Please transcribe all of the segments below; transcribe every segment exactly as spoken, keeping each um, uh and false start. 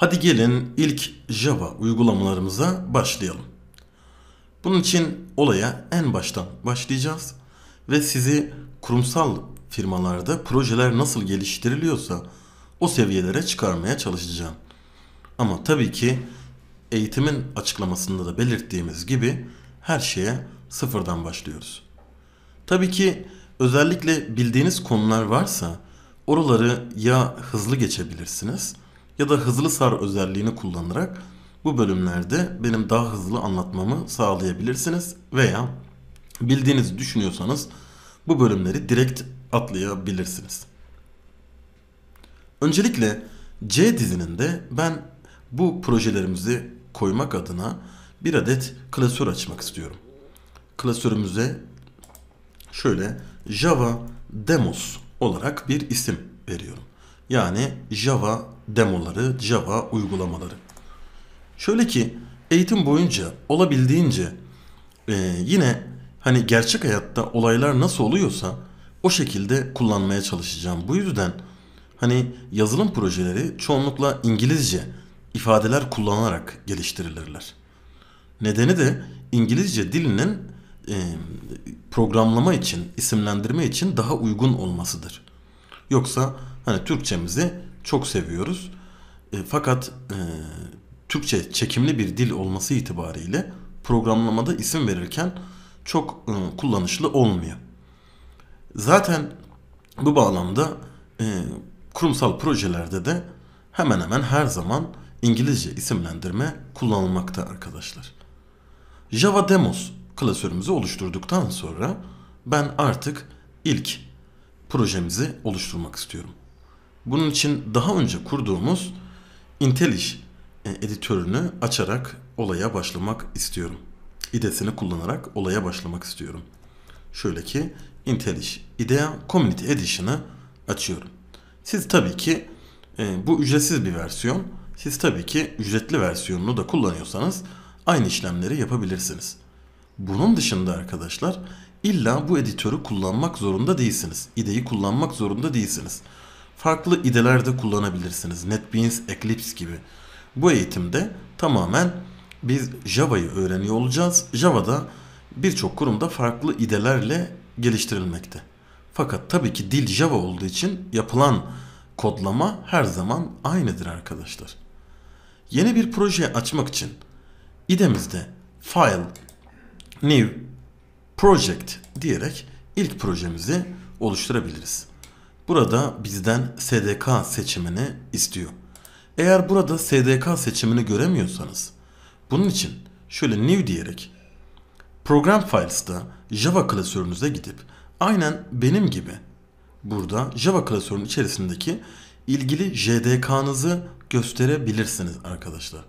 Hadi gelin ilk Java uygulamalarımıza başlayalım. Bunun için olaya en baştan başlayacağız ve sizi kurumsal firmalarda projeler nasıl geliştiriliyorsa o seviyelere çıkarmaya çalışacağım. Ama tabii ki eğitimin açıklamasında da belirttiğimiz gibi her şeye sıfırdan başlıyoruz. Tabii ki özellikle bildiğiniz konular varsa oraları ya hızlı geçebilirsiniz ya da hızlı sar özelliğini kullanarak bu bölümlerde benim daha hızlı anlatmamı sağlayabilirsiniz veya bildiğinizi düşünüyorsanız bu bölümleri direkt atlayabilirsiniz. Öncelikle C dizininde ben bu projelerimizi koymak adına bir adet klasör açmak istiyorum. Klasörümüze şöyle Java Demos olarak bir isim veriyorum. Yani Java demoları, Java uygulamaları. Şöyle ki eğitim boyunca olabildiğince e, yine hani gerçek hayatta olaylar nasıl oluyorsa o şekilde kullanmaya çalışacağım. Bu yüzden hani yazılım projeleri çoğunlukla İngilizce ifadeler kullanarak geliştirilirler. Nedeni de İngilizce dilinin e, programlama için, isimlendirme için daha uygun olmasıdır. Yoksa hani Türkçemizi çok seviyoruz. E, fakat e, Türkçe çekimli bir dil olması itibariyle programlamada isim verirken çok e, kullanışlı olmuyor. Zaten bu bağlamda e, kurumsal projelerde de hemen hemen her zaman İngilizce isimlendirme kullanılmakta arkadaşlar. Java Demos klasörümüzü oluşturduktan sonra ben artık ilk projemizi oluşturmak istiyorum. Bunun için daha önce kurduğumuz IntelliJ editörünü açarak olaya başlamak istiyorum. I D E'sini kullanarak olaya başlamak istiyorum. Şöyle ki IntelliJ IDEA Community Edition'ı açıyorum. Siz tabii ki e, bu ücretsiz bir versiyon. Siz tabii ki ücretli versiyonunu da kullanıyorsanız aynı işlemleri yapabilirsiniz. Bunun dışında arkadaşlar illa bu editörü kullanmak zorunda değilsiniz. I D E'yi kullanmak zorunda değilsiniz. Farklı I D E'ler de kullanabilirsiniz. NetBeans, Eclipse gibi. Bu eğitimde tamamen biz Java'yı öğreniyor olacağız. Java'da birçok kurumda farklı I D E'lerle geliştirilmekte. Fakat tabii ki dil Java olduğu için yapılan kodlama her zaman aynıdır arkadaşlar. Yeni bir proje açmak için I D E'mizde File, New, Project diyerek ilk projemizi oluşturabiliriz. Burada bizden S D K seçimini istiyor. Eğer burada S D K seçimini göremiyorsanız bunun için şöyle New diyerek Program Files'da Java klasörünüze gidip aynen benim gibi burada Java klasörünün içerisindeki ilgili J D K'nızı gösterebilirsiniz arkadaşlar.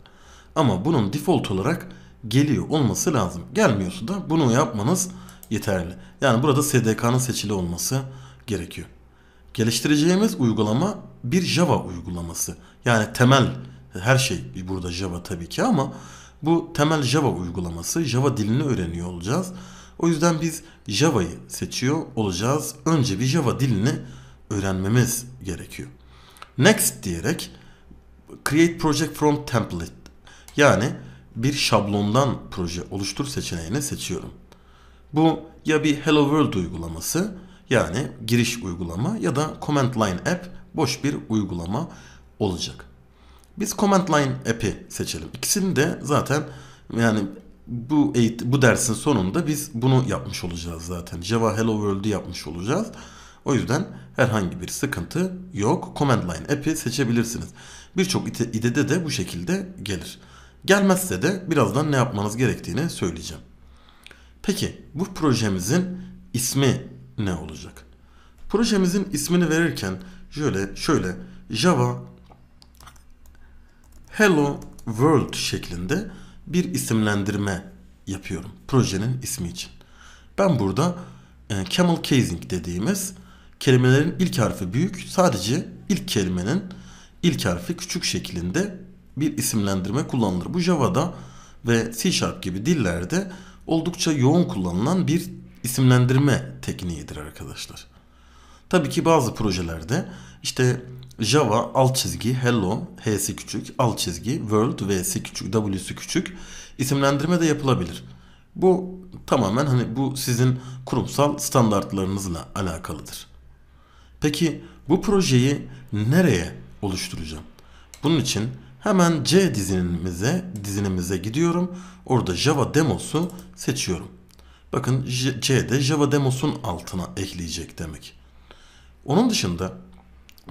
Ama bunun default olarak geliyor olması lazım. Gelmiyorsa da bunu yapmanız yeterli. Yani burada S D K'nın seçili olması gerekiyor. Geliştireceğimiz uygulama bir Java uygulaması. Yani temel her şey burada Java tabii ki ama bu temel Java uygulaması. Java dilini öğreniyor olacağız. O yüzden biz Java'yı seçiyor olacağız. Önce bir Java dilini öğrenmemiz gerekiyor. Next diyerek Create Project from Template yani bir şablondan proje oluştur seçeneğini seçiyorum. Bu ya bir Hello World uygulaması yani giriş uygulama ya da Command Line App boş bir uygulama olacak. Biz Command Line App'i seçelim. İkisini de zaten yani bu bu dersin sonunda biz bunu yapmış olacağız zaten. Java Hello World'u yapmış olacağız. O yüzden herhangi bir sıkıntı yok. Command Line App'i seçebilirsiniz. Birçok I D E'de de bu şekilde gelir. Gelmezse de birazdan ne yapmanız gerektiğini söyleyeceğim. Peki bu projemizin ismi ne olacak? Projemizin ismini verirken şöyle şöyle Java Hello World şeklinde bir isimlendirme yapıyorum projenin ismi için. Ben burada e, camel casing dediğimiz kelimelerin ilk harfi büyük, sadece ilk kelimenin ilk harfi küçük şeklinde bir isimlendirme kullanılır. Bu Java'da ve C# gibi dillerde oldukça yoğun kullanılan bir isimlendirme tekniğidir arkadaşlar. Tabii ki bazı projelerde İşte Java alt çizgi hello, h'si küçük, alt çizgi world, v'si küçük, w'si küçük isimlendirme de yapılabilir. Bu tamamen hani bu sizin kurumsal standartlarınızla alakalıdır. Peki bu projeyi nereye oluşturacağım? Bunun için hemen C dizinimize, dizinimize gidiyorum. Orada Java Demos'u seçiyorum. Bakın C'de Java Demos'un altına ekleyecek demek. Onun dışında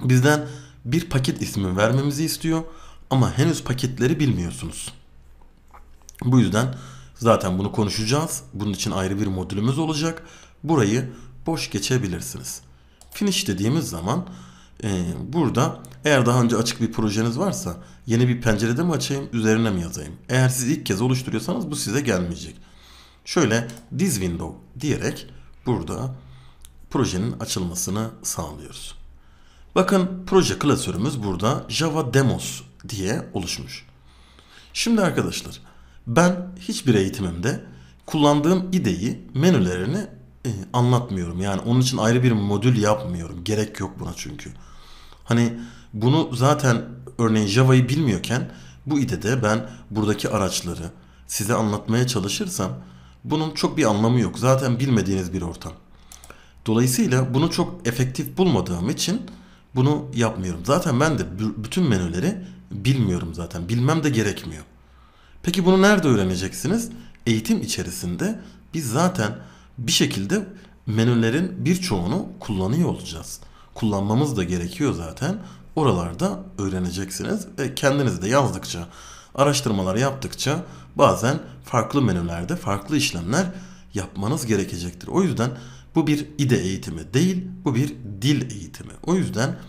bizden bir paket ismi vermemizi istiyor ama henüz paketleri bilmiyorsunuz. Bu yüzden zaten bunu konuşacağız. Bunun için ayrı bir modülümüz olacak. Burayı boş geçebilirsiniz. Finish dediğimiz zaman e, burada eğer daha önce açık bir projeniz varsa yeni bir pencerede mi açayım, üzerine mi yazayım? Eğer siz ilk kez oluşturuyorsanız bu size gelmeyecek. Şöyle this window diyerek burada projenin açılmasını sağlıyoruz. Bakın proje klasörümüz burada Java Demos diye oluşmuş. Şimdi arkadaşlar ben hiçbir eğitimimde kullandığım I D E'yi, menülerini e, anlatmıyorum. Yani onun için ayrı bir modül yapmıyorum. Gerek yok buna çünkü. Hani bunu zaten örneğin Java'yı bilmiyorken bu I D E'de ben buradaki araçları size anlatmaya çalışırsam bunun çok bir anlamı yok. Zaten bilmediğiniz bir ortam. Dolayısıyla bunu çok efektif bulmadığım için bunu yapmıyorum. Zaten ben de bütün menüleri bilmiyorum zaten. Bilmem de gerekmiyor. Peki bunu nerede öğreneceksiniz? Eğitim içerisinde biz zaten bir şekilde menülerin birçoğunu kullanıyor olacağız. Kullanmamız da gerekiyor zaten. Oralarda öğreneceksiniz ve kendiniz de yazdıkça, araştırmalar yaptıkça bazen farklı menülerde farklı işlemler yapmanız gerekecektir. O yüzden bu bir I D E eğitimi değil, bu bir dil eğitimi. O yüzden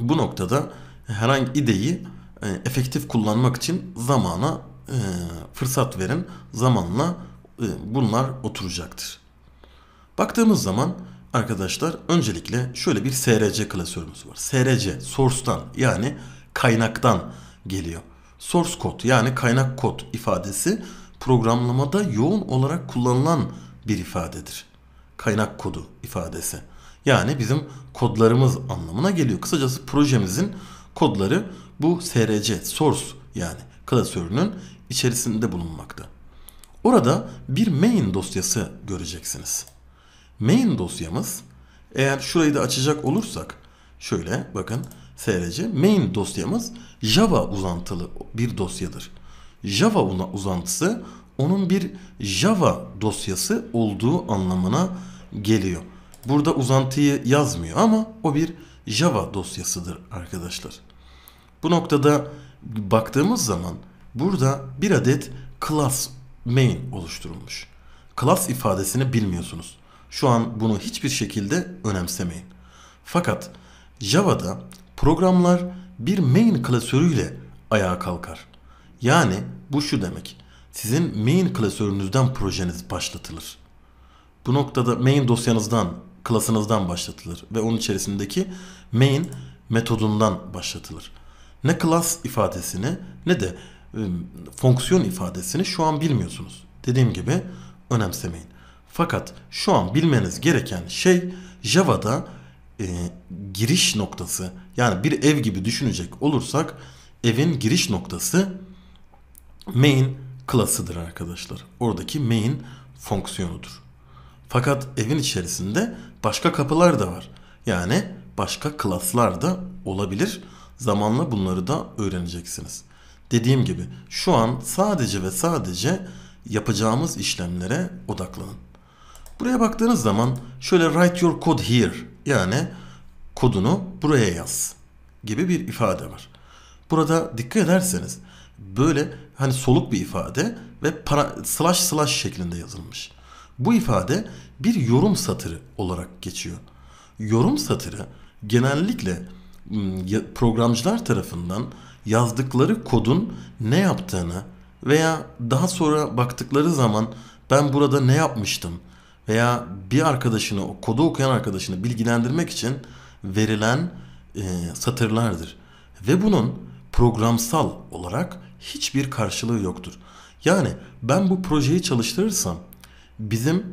bu noktada herhangi I D E'yi e, efektif kullanmak için zamana e, fırsat verin. Zamanla e, bunlar oturacaktır. Baktığımız zaman arkadaşlar öncelikle şöyle bir S R C klasörümüz var. S R C source'tan yani kaynaktan geliyor. Source code yani kaynak kod ifadesi programlamada yoğun olarak kullanılan bir ifadedir. Kaynak kodu ifadesi. Yani bizim kodlarımız anlamına geliyor. Kısacası projemizin kodları bu S R C source yani klasörünün içerisinde bulunmakta. Orada bir main dosyası göreceksiniz. Main dosyamız eğer şurayı da açacak olursak şöyle bakın S R C main dosyamız Java uzantılı bir dosyadır. Java uzantısı onun bir Java dosyası olduğu anlamına geliyor. Burada uzantıyı yazmıyor ama o bir Java dosyasıdır arkadaşlar. Bu noktada baktığımız zaman burada bir adet class main oluşturulmuş. Class ifadesini bilmiyorsunuz. Şu an bunu hiçbir şekilde önemsemeyin. Fakat Java'da programlar bir main klasörüyle ayağa kalkar. Yani bu şu demek. Sizin main klasörünüzden projeniz başlatılır. Bu noktada main dosyanızdan, klasınızdan başlatılır ve onun içerisindeki main metodundan başlatılır. Ne class ifadesini ne de e, fonksiyon ifadesini şu an bilmiyorsunuz. Dediğim gibi önemsemeyin. Fakat şu an bilmeniz gereken şey Java'da e, giriş noktası. Yani bir ev gibi düşünecek olursak evin giriş noktası main klasıdır arkadaşlar. Oradaki main fonksiyonudur. Fakat evin içerisinde başka kapılar da var. Yani başka klaslar da olabilir. Zamanla bunları da öğreneceksiniz. Dediğim gibi şu an sadece ve sadece yapacağımız işlemlere odaklanın. Buraya baktığınız zaman şöyle write your code here yani kodunu buraya yaz gibi bir ifade var. Burada dikkat ederseniz böyle hani soluk bir ifade ve para, slash slash şeklinde yazılmış. Bu ifade bir yorum satırı olarak geçiyor. Yorum satırı genellikle programcılar tarafından yazdıkları kodun ne yaptığını veya daha sonra baktıkları zaman ben burada ne yapmıştım veya bir arkadaşını, o kodu okuyan arkadaşını bilgilendirmek için verilen e, satırlardır. Ve bunun programsal olarak hiçbir karşılığı yoktur. Yani ben bu projeyi çalıştırırsam bizim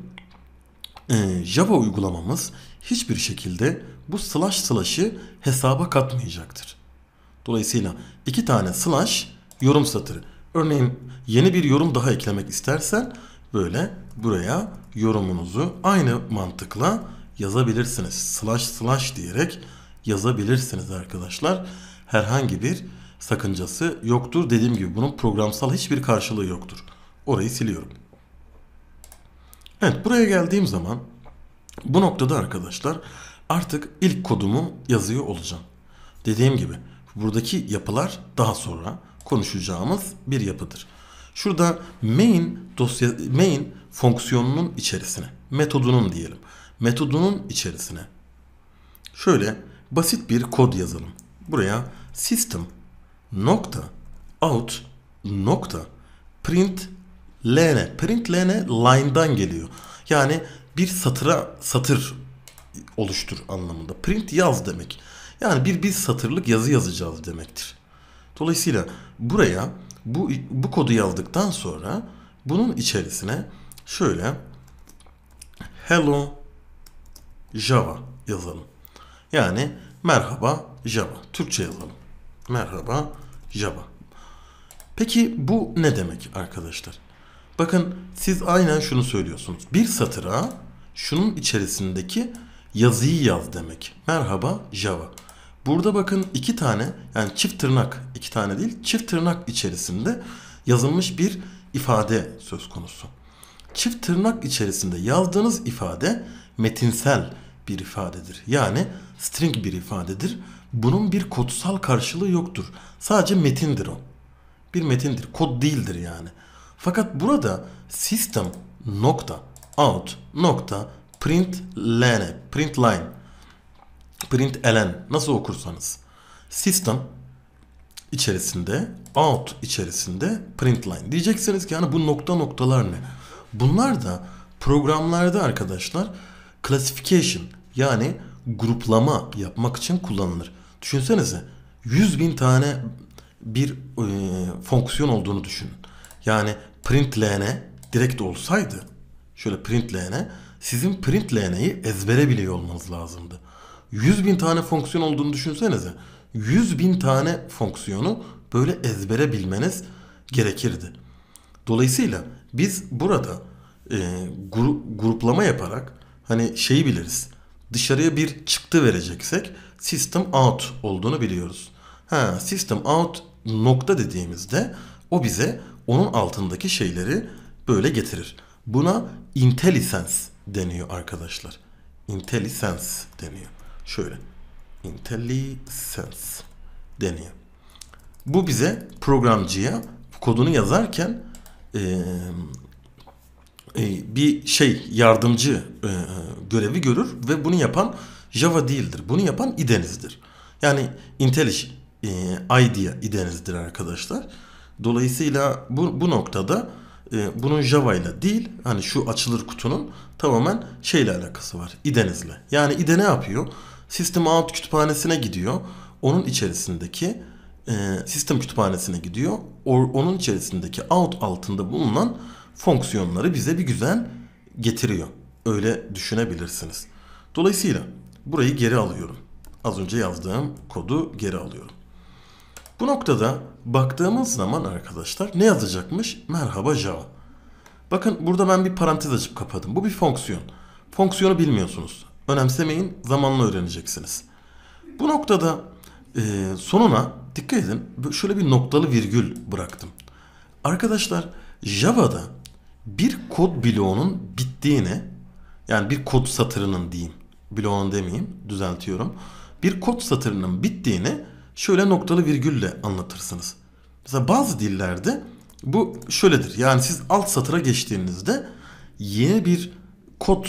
e, Java uygulamamız hiçbir şekilde bu slash slash'ı hesaba katmayacaktır. Dolayısıyla iki tane slash yorum satırı. Örneğin yeni bir yorum daha eklemek istersen böyle buraya yorumunuzu aynı mantıkla yazabilirsiniz. Slash slash diyerek yazabilirsiniz arkadaşlar. Herhangi bir sakıncası yoktur. Dediğim gibi bunun programsal hiçbir karşılığı yoktur. Orayı siliyorum. Evet, buraya geldiğim zaman bu noktada arkadaşlar artık ilk kodumu yazıyor olacağım. Dediğim gibi buradaki yapılar daha sonra konuşacağımız bir yapıdır. Şurada main dosya main fonksiyonunun içerisine, metodunun diyelim. Metodunun içerisine şöyle basit bir kod yazalım. Buraya system nokta out nokta print ln. Print ln line'dan geliyor. Yani bir satıra satır oluştur anlamında. Print yaz demek. Yani bir bir satırlık yazı yazacağız demektir. Dolayısıyla buraya bu bu kodu yazdıktan sonra bunun içerisine şöyle hello Java yazalım. Yani merhaba Java. Türkçe yazalım. Merhaba Java. Peki bu ne demek arkadaşlar? Bakın siz aynen şunu söylüyorsunuz. Bir satıra şunun içerisindeki yazıyı yaz demek. Merhaba Java. Burada bakın iki tane, yani çift tırnak, iki tane değil, çift tırnak içerisinde yazılmış bir ifade söz konusu. Çift tırnak içerisinde yazdığınız ifade metinsel bir ifadedir. Yani string bir ifadedir. Bunun bir kodsal karşılığı yoktur. Sadece metindir o. Bir metindir. Kod değildir yani. Fakat burada system nokta out nokta print line print line print ln nasıl okursanız system içerisinde out içerisinde print line diyeceksiniz ki yani bu nokta noktalar ne? Bunlar da programlarda arkadaşlar classification yani gruplama yapmak için kullanılır. Düşünsenize yüz bin tane bir e, fonksiyon olduğunu düşünün. Yani print ln direkt olsaydı şöyle print ln sizin print ln'yi ezbere biliyor olmanız lazımdı. yüz bin tane fonksiyon olduğunu düşünsenize. yüz bin tane fonksiyonu böyle ezbere bilmeniz gerekirdi. Dolayısıyla biz burada e, gru, gruplama yaparak hani şeyi biliriz. Dışarıya bir çıktı vereceksek system out olduğunu biliyoruz. Ha, system out nokta dediğimizde o bize onun altındaki şeyleri böyle getirir. Buna IntelliSense deniyor arkadaşlar. IntelliSense deniyor. Şöyle. IntelliSense deniyor. Bu bize programcıya kodunu yazarken e, e, bir şey yardımcı e, görevi görür ve bunu yapan Java değildir. Bunu yapan IDE'nizdir. Yani IntelliJ e, idea IDE'nizdir arkadaşlar. Dolayısıyla bu, bu noktada e, bunun Java ile değil, hani şu açılır kutunun tamamen şeyle alakası var. IDE'nizle. Yani IDE ne yapıyor? System out kütüphanesine gidiyor. Onun içerisindeki e, sistem kütüphanesine gidiyor. O, onun içerisindeki out altında bulunan fonksiyonları bize bir güzel getiriyor. Öyle düşünebilirsiniz. Dolayısıyla burayı geri alıyorum. Az önce yazdığım kodu geri alıyorum. Bu noktada baktığımız zaman arkadaşlar ne yazacakmış? Merhaba Java. Bakın burada ben bir parantez açıp kapadım. Bu bir fonksiyon. Fonksiyonu bilmiyorsunuz. Önemsemeyin. Zamanla öğreneceksiniz. Bu noktada e, sonuna dikkat edin. Şöyle bir noktalı virgül bıraktım. Arkadaşlar Java'da bir kod bloğunun bittiğini, yani bir kod satırının diyeyim. Bloğunu demeyeyim. Düzeltiyorum. Bir kod satırının bittiğini şöyle noktalı virgülle anlatırsınız. Mesela bazı dillerde bu şöyledir. Yani siz alt satıra geçtiğinizde yeni bir kod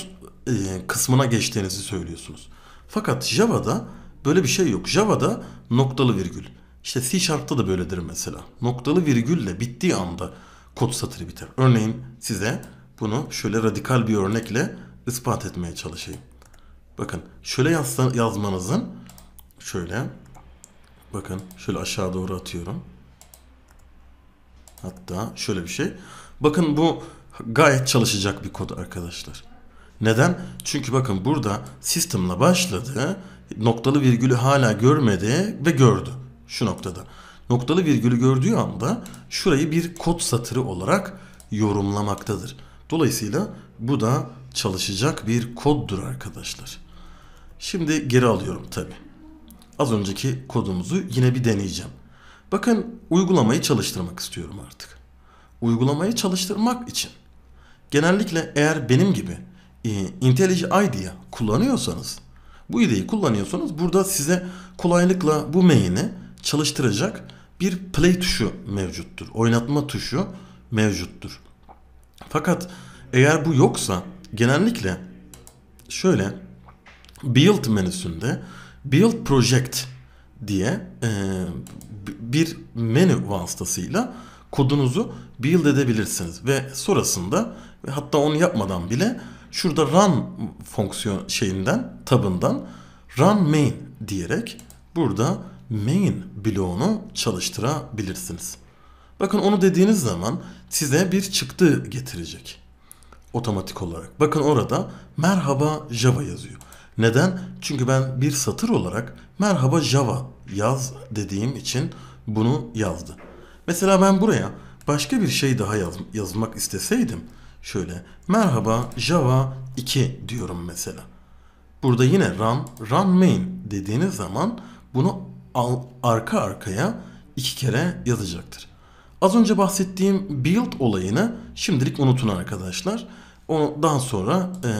e, kısmına geçtiğinizi söylüyorsunuz. Fakat Java'da böyle bir şey yok. Java'da noktalı virgül. İşte C Sharp'ta da böyledir mesela. Noktalı virgülle bittiği anda kod satırı biter. Örneğin size bunu şöyle radikal bir örnekle ispat etmeye çalışayım. Bakın şöyle yazsa, yazmanızın şöyle... Bakın şöyle aşağı doğru atıyorum. Hatta şöyle bir şey. Bakın bu gayet çalışacak bir kod arkadaşlar. Neden? Çünkü bakın burada system'la başladı, noktalı virgülü hala görmedi ve gördü şu noktada. Noktalı virgülü gördüğü anda şurayı bir kod satırı olarak yorumlamaktadır. Dolayısıyla bu da çalışacak bir koddur arkadaşlar. Şimdi geri alıyorum tabi. Az önceki kodumuzu yine bir deneyeceğim. Bakın uygulamayı çalıştırmak istiyorum artık. Uygulamayı çalıştırmak için genellikle eğer benim gibi e, IntelliJ I D'yi kullanıyorsanız, bu I D'yi kullanıyorsanız burada size kolaylıkla bu main'i çalıştıracak bir play tuşu mevcuttur. Oynatma tuşu mevcuttur. Fakat eğer bu yoksa genellikle şöyle build menüsünde build project diye e, bir menü vasıtasıyla kodunuzu build edebilirsiniz ve sonrasında ve hatta onu yapmadan bile şurada run fonksiyon şeyinden tabından run main diyerek burada main bloğunu çalıştırabilirsiniz. Bakın onu dediğiniz zaman size bir çıktı getirecek otomatik olarak. Bakın orada merhaba Java yazıyor. Neden? Çünkü ben bir satır olarak merhaba Java yaz dediğim için bunu yazdı. Mesela ben buraya başka bir şey daha yaz, yazmak isteseydim şöyle merhaba Java iki diyorum mesela. Burada yine run, run main dediğiniz zaman bunu al, arka arkaya iki kere yazacaktır. Az önce bahsettiğim build olayını şimdilik unutun arkadaşlar. Onu daha sonra e,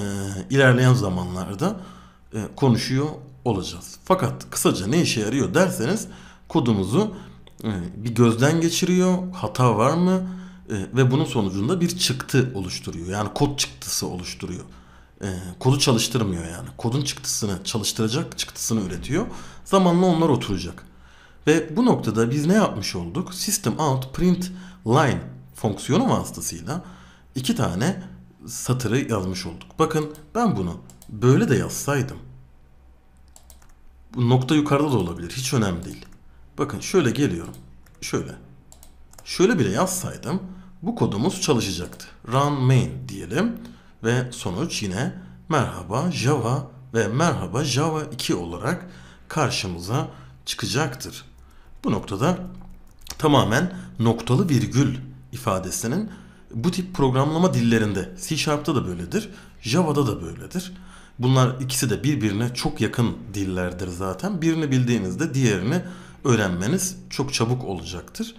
ilerleyen zamanlarda e, konuşuyor olacağız. Fakat kısaca ne işe yarıyor derseniz kodumuzu e, bir gözden geçiriyor, hata var mı e, ve bunun sonucunda bir çıktı oluşturuyor. Yani kod çıktısı oluşturuyor. E, kodu çalıştırmıyor yani. Kodun çıktısını çalıştıracak çıktısını üretiyor. Zamanla onlar oturacak. Ve bu noktada biz ne yapmış olduk? System out print line fonksiyonu vasıtasıyla iki tane satırı yazmış olduk. Bakın ben bunu böyle de yazsaydım. Bu nokta yukarıda da olabilir. Hiç önemli değil. Bakın şöyle geliyorum. Şöyle. Şöyle bile yazsaydım bu kodumuz çalışacaktı. Run main diyelim ve sonuç yine merhaba Java ve merhaba Java iki olarak karşımıza çıkacaktır. Bu noktada tamamen noktalı virgül ifadesinin bu tip programlama dillerinde C Sharp'ta da böyledir, Java'da da böyledir. Bunlar ikisi de birbirine çok yakın dillerdir zaten. Birini bildiğinizde diğerini öğrenmeniz çok çabuk olacaktır.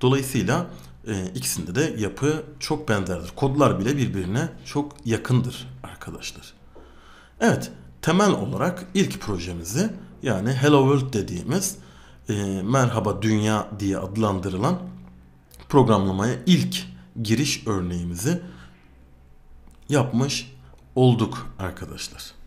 Dolayısıyla e, ikisinde de yapı çok benzerdir. Kodlar bile birbirine çok yakındır arkadaşlar. Evet, temel olarak ilk projemizi yani Hello World dediğimiz e, merhaba dünya diye adlandırılan programlamaya ilk giriş örneğimizi yapmış olduk arkadaşlar.